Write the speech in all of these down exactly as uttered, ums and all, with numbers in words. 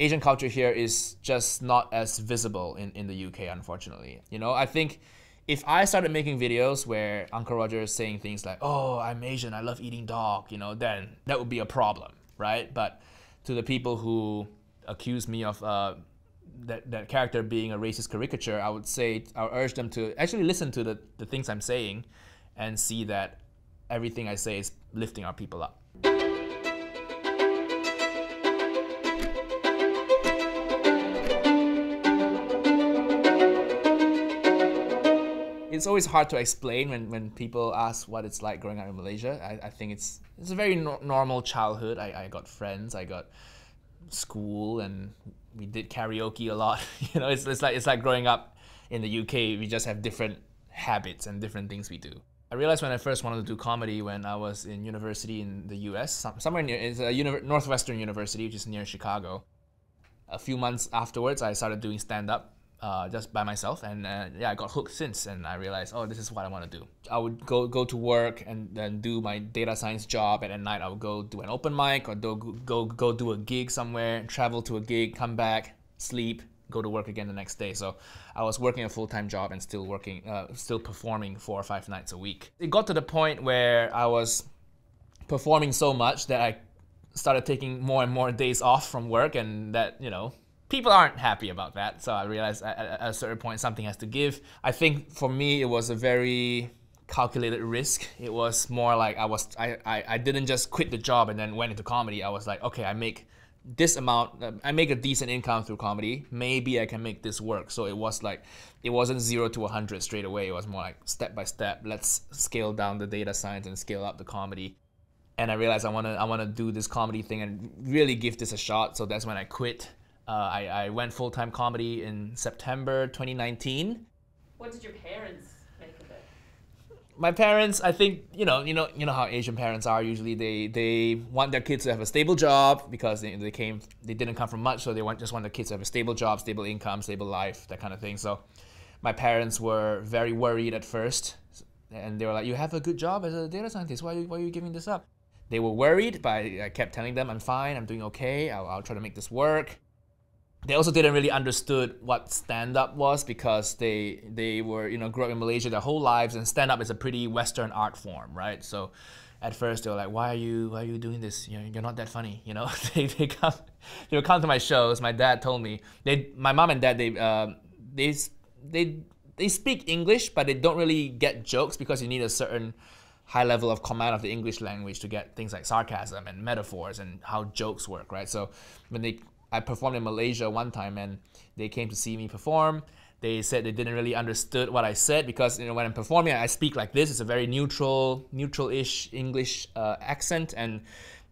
Asian culture here is just not as visible in, in the U K, unfortunately. You know, I think if I started making videos where Uncle Roger is saying things like, oh, I'm Asian, I love eating dog, you know, then that would be a problem, right? But to the people who accuse me of uh, that, that character being a racist caricature, I would say, I urge them to actually listen to the, the things I'm saying and see that everything I say is lifting our people up. It's always hard to explain when, when people ask what it's like growing up in Malaysia. I, I think it's it's a very no normal childhood. I, I got friends, I got school, and we did karaoke a lot. You know, it's, it's like it's like growing up in the U K. We just have different habits and different things we do. I realized when I first wanted to do comedy when I was in university in the U S, somewhere near, it's a uni Northwestern University, which is near Chicago. A few months afterwards, I started doing stand-up. Uh, just by myself, and uh, yeah, I got hooked since, and I realized, oh, this is what I want to do. I would go go to work and then do my data science job, and at night I would go do an open mic or do, go go do a gig somewhere, travel to a gig, come back, sleep, go to work again the next day. So I was working a full-time job and still working, uh, still performing four or five nights a week. It got to the point where I was performing so much that I started taking more and more days off from work, and that, you know, people aren't happy about that, so I realized at a certain point something has to give. I think for me it was a very calculated risk. It was more like I was I, I, I didn't just quit the job and then went into comedy. I was like, okay, I make this amount, I make a decent income through comedy, maybe I can make this work. So it was like, it wasn't zero to one hundred straight away, it was more like step by step, let's scale down the data science and scale up the comedy. And I realized I want to I want to do this comedy thing and really give this a shot, so that's when I quit. Uh, I, I went full-time comedy in September twenty nineteen. What did your parents make of it? My parents, I think, you know, you know, you know how Asian parents are. Usually, they they want their kids to have a stable job because they, they came, they didn't come from much, so they want just want their kids to have a stable job, stable income, stable life, that kind of thing. So, my parents were very worried at first, and they were like, "You have a good job as a data scientist. Why are you, why are you giving this up?" They were worried, but I, I kept telling them, "I'm fine. I'm doing okay. I'll, I'll try to make this work." They also didn't really understood what stand-up was because they they were, you know, grew up in Malaysia their whole lives, and stand-up is a pretty Western art form, right? So at first they were like, why are you why are you doing this? You know, you're not that funny, you know. they they come they would come to my shows. My dad told me they my mom and dad they uh, they they they speak English, but they don't really get jokes because you need a certain high level of command of the English language to get things like sarcasm and metaphors and how jokes work, right? So when they I performed in Malaysia one time, and they came to see me perform. They said they didn't really understood what I said because, you know, when I'm performing, I speak like this. It's a very neutral, neutral-ish English uh, accent, and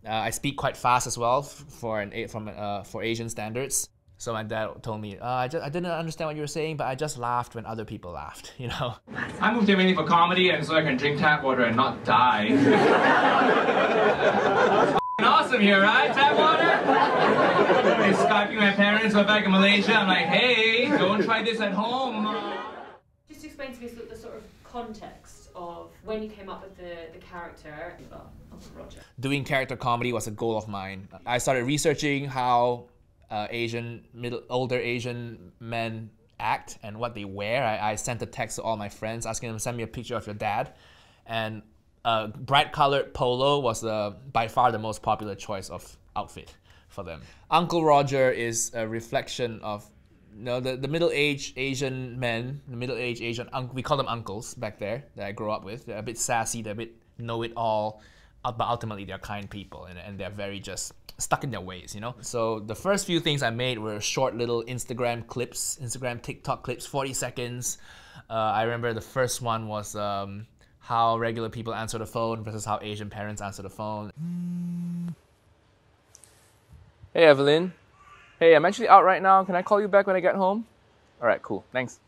uh, I speak quite fast as well for an from uh, for Asian standards. So my dad told me, uh, I just I didn't understand what you were saying, but I just laughed when other people laughed. You know, I moved here mainly for comedy, and so I can drink tap water and not die. It's awesome here, right? Tap water. I'm Skyping my parents, went back in Malaysia, I'm like, hey, don't try this at home. Just explain to me the sort of context of when you came up with the, the character, Uncle Roger. Doing character comedy was a goal of mine. I started researching how uh, Asian, middle, older Asian men act and what they wear. I, I sent a text to all my friends asking them to send me a picture of your dad. And uh, bright-colored polo was the, by far the most popular choice of outfit for them. Uncle Roger is a reflection of, you know, the, the middle-aged Asian men, the middle-aged Asian, un we call them uncles back there, that I grew up with. They're a bit sassy, they're a bit know-it-all, but ultimately they're kind people, and, and they're very just stuck in their ways, you know? So the first few things I made were short little Instagram clips, Instagram TikTok clips, forty seconds. Uh, I remember the first one was um, how regular people answer the phone versus how Asian parents answer the phone. Mm. Hey Evelyn, hey, I'm actually out right now. Can I call you back when I get home? All right, cool, thanks.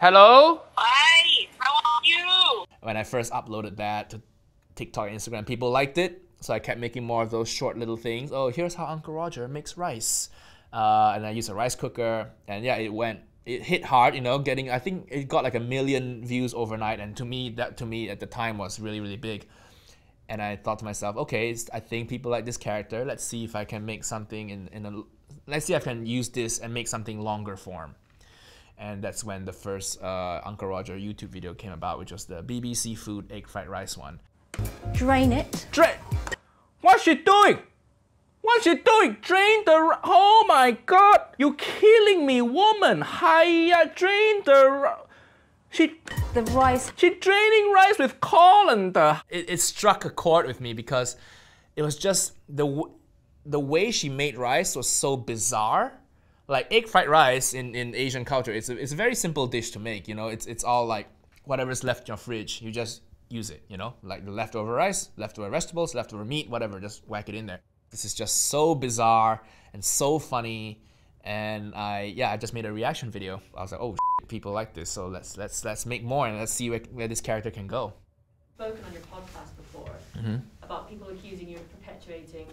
Hello? Hi, how are you? When I first uploaded that to TikTok and Instagram, people liked it. So I kept making more of those short little things. Oh, here's how Uncle Roger makes rice. Uh, and I used a rice cooker, and yeah, it went it hit hard, you know, getting, I think it got like a million views overnight, and to me, that to me at the time was really, really big. And I thought to myself, okay, I think people like this character, let's see if I can make something in, in a, let's see if I can use this and make something longer form. And that's when the first uh, Uncle Roger YouTube video came about, which was the B B C Food egg fried rice one. Drain it. Drain! What's she doing? What's she doing? Drain the... Oh my god! You're killing me, woman! Hiya! Drain the... She... The rice. She draining rice with colander. It, it struck a chord with me because it was just... The, the way she made rice was so bizarre. Like egg fried rice in, in Asian culture, it's a, it's a very simple dish to make, you know? It's, it's all like whatever's left in your fridge, you just use it, you know? Like the leftover rice, leftover vegetables, leftover meat, whatever, just whack it in there. This is just so bizarre and so funny, and I yeah I just made a reaction video. I was like, oh shit, people like this, so let's let's let's make more and let's see where, where this character can go. You've spoken on your podcast before mm-hmm. about people accusing you of perpetuating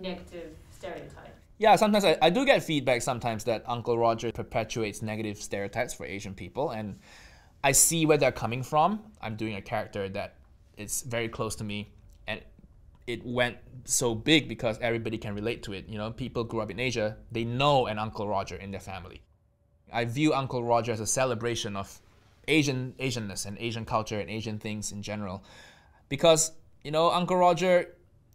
negative stereotypes. Yeah, sometimes I, I do get feedback sometimes that Uncle Roger perpetuates negative stereotypes for Asian people, and I see where they're coming from. I'm doing a character that is very close to me, and it went so big because everybody can relate to it. You know, people grew up in Asia, they know an Uncle Roger in their family. I view Uncle Roger as a celebration of Asian Asianness and Asian culture and Asian things in general. Because, you know, Uncle Roger,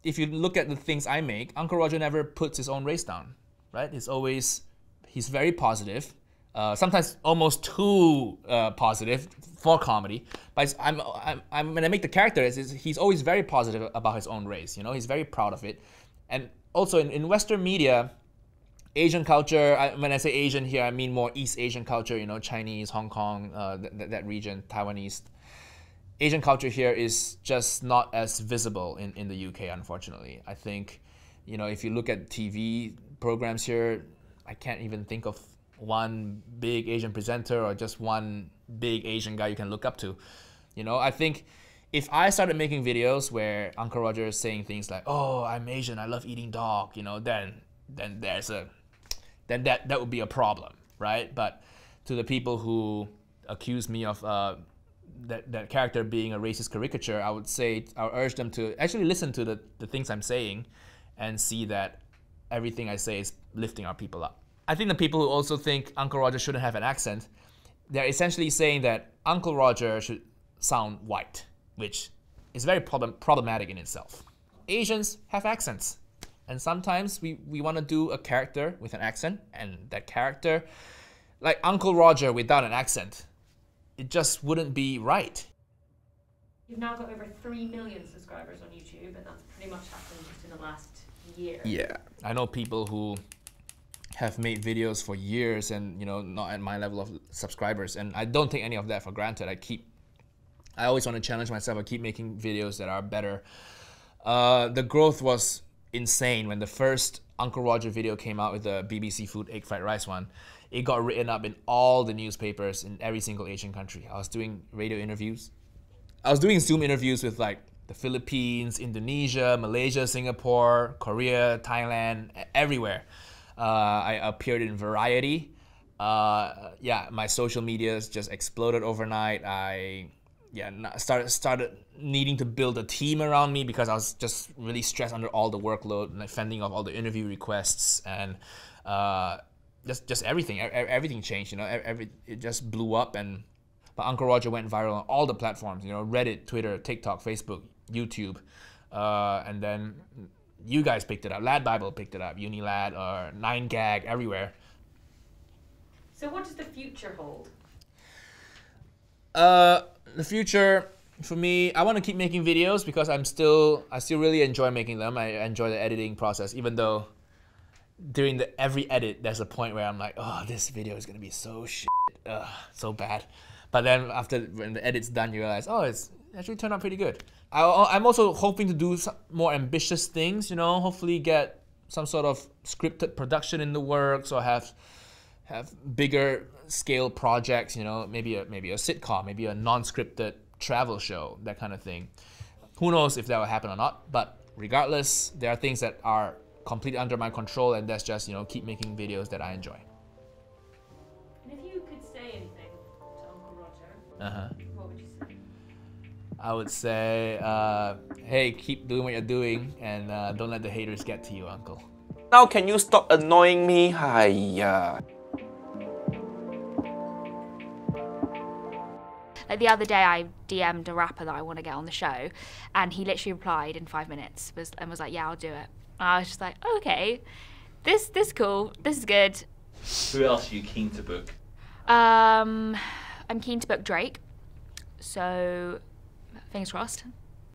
if you look at the things I make, Uncle Roger never puts his own race down, right? He's always, he's very positive, uh, sometimes almost too uh, positive for comedy. But I'm, I'm, I'm, when I make the character, it's, it's, he's always very positive about his own race, you know? He's very proud of it. And also in, in Western media, Asian culture, I, when I say Asian here, I mean more East Asian culture, you know, Chinese, Hong Kong, uh, th th that region, Taiwanese. Asian culture here is just not as visible in, in the U K, unfortunately. I think, you know, if you look at T V programs here, I can't even think of one big Asian presenter or just one big Asian guy you can look up to. You know, I think if I started making videos where Uncle Roger is saying things like, oh, I'm Asian, I love eating dog, you know, then then there's a, then that, that would be a problem, right? But to the people who accuse me of, uh, That, that character being a racist caricature, I would say, I would urge them to actually listen to the, the things I'm saying and see that everything I say is lifting our people up. I think the people who also think Uncle Roger shouldn't have an accent, they're essentially saying that Uncle Roger should sound white, which is very problem problematic in itself. Asians have accents, and sometimes we, we want to do a character with an accent, and that character, like Uncle Roger without an accent, it just wouldn't be right. You've now got over three million subscribers on YouTube, and that's pretty much happened just in the last year. Yeah. I know people who have made videos for years and, you know, not at my level of subscribers, and I don't take any of that for granted. I keep, I always want to challenge myself. I keep making videos that are better. Uh, the growth was insane. When the first Uncle Roger video came out with the B B C Food egg fried rice one, it got written up in all the newspapers in every single Asian country. I was doing radio interviews. I was doing Zoom interviews with like the Philippines, Indonesia, Malaysia, Singapore, Korea, Thailand, everywhere. Uh, I appeared in Variety. Uh, yeah, my social medias just exploded overnight. I yeah started started needing to build a team around me because I was just really stressed under all the workload and like fending off all the interview requests and. Uh, Just, just everything, everything changed, you know, every, it just blew up, and but Uncle Roger went viral on all the platforms, you know, Reddit, Twitter, TikTok, Facebook, YouTube, uh, and then you guys picked it up, LADbible picked it up, Unilad, or Nine Gag, everywhere. So what does the future hold? Uh, the future, for me, I want to keep making videos because I'm still, I still really enjoy making them. I enjoy the editing process, even though during the every edit, there's a point where I'm like, oh, this video is gonna be so shit, ugh, so bad. But then after when the edit's done, you realize, oh, it's actually turned out pretty good. I, I'm also hoping to do some more ambitious things, you know. Hopefully, get some sort of scripted production in the works, or have have bigger scale projects, you know. Maybe a maybe a sitcom, maybe a non-scripted travel show, that kind of thing. Who knows if that will happen or not? But regardless, there are things that are completely under my control, and that's just, you know, keep making videos that I enjoy. And if you could Uh-huh. What would you say? I would say, uh, hey, keep doing what you're doing, and uh, don't let the haters get to you, uncle. Now can you stop annoying me? Hiya. Like the other day I D M'd a rapper that I want to get on the show, and he literally replied in five minutes was, and was like, yeah, I'll do it. And I was just like, oh, okay, this this cool, this is good. Who else are you keen to book? Um, I'm keen to book Drake, so fingers crossed.